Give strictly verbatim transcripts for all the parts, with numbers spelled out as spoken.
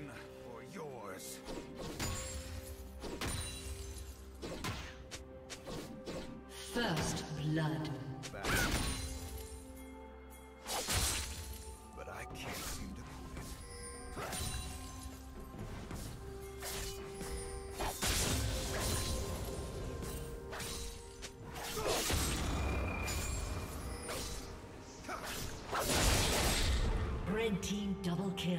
mine or yours. First blood. But I can't seem to quit. Red team double kill.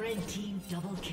Red team double kill.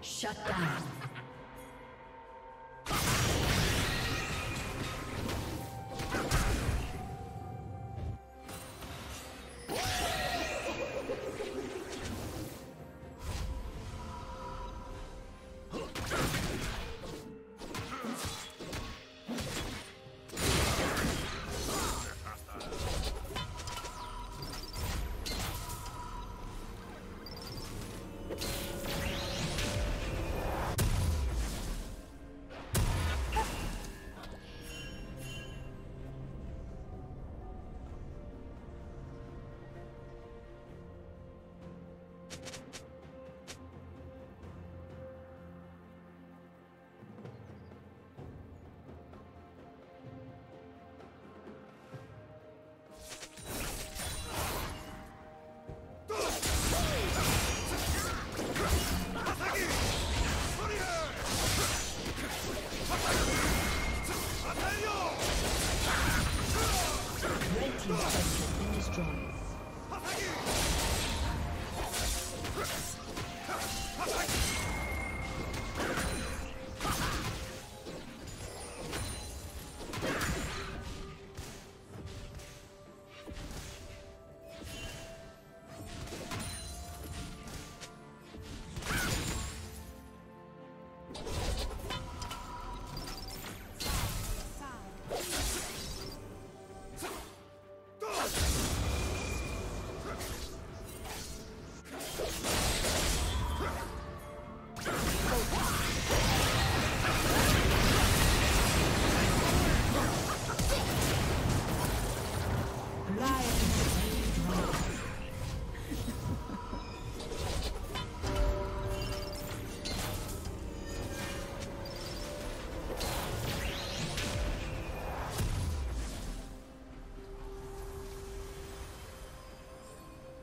Shut down.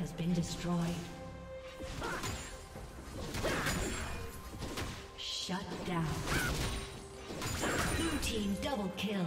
Has been destroyed. Shut down. Blue team double kill.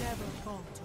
Never falter.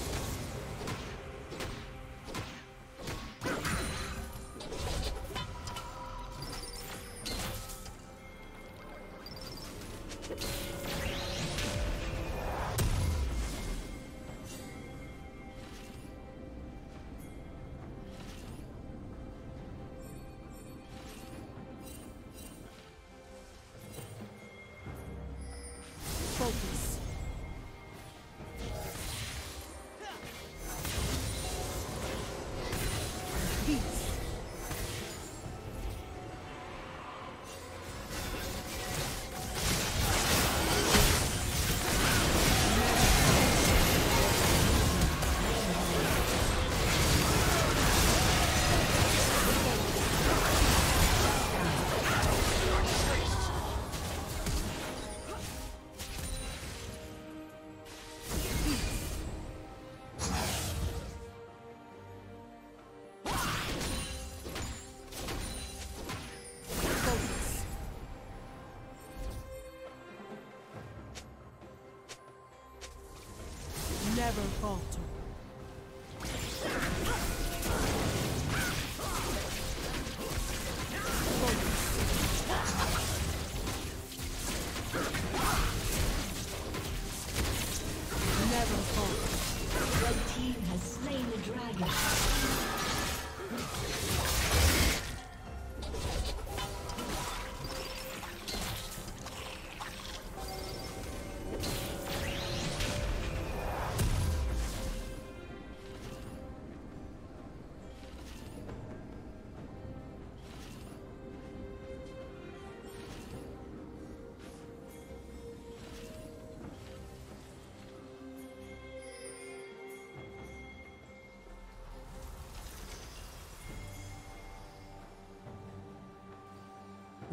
Never falter.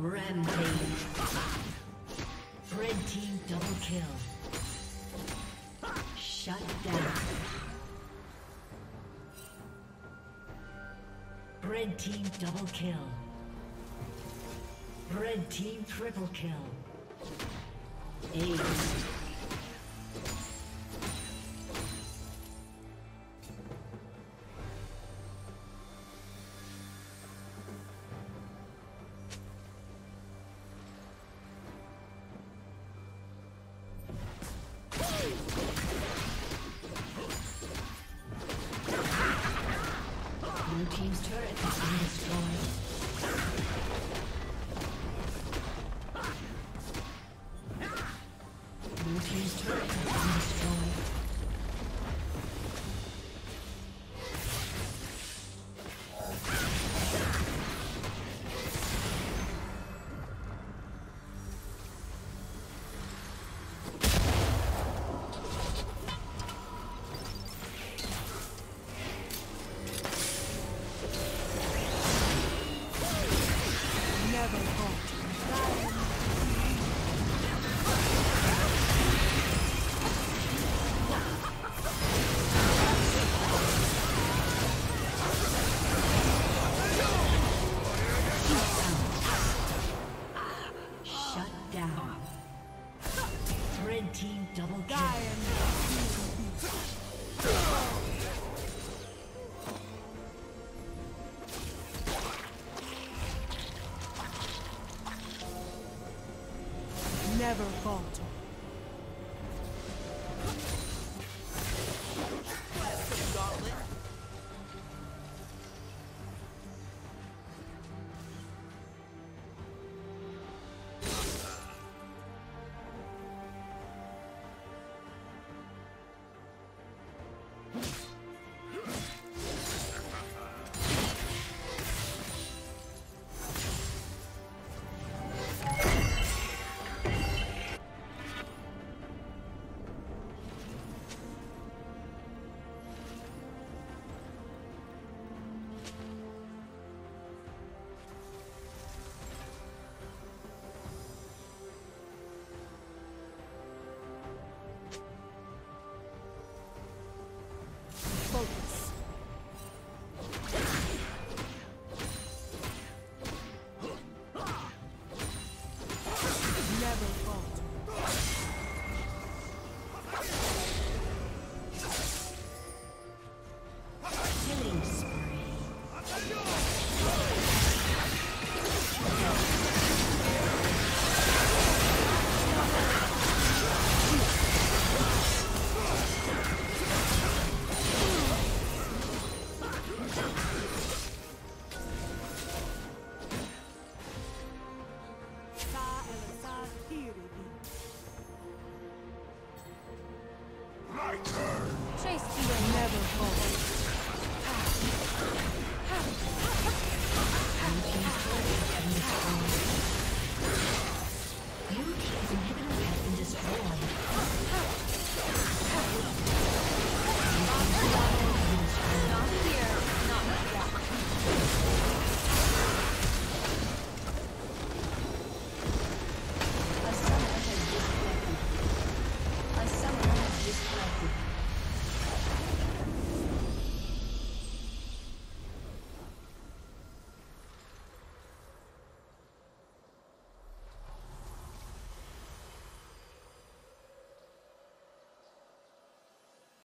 Rampage. Red team double kill. Shut down. Red team double kill. Red team triple kill. Ace. Never falter. Trace.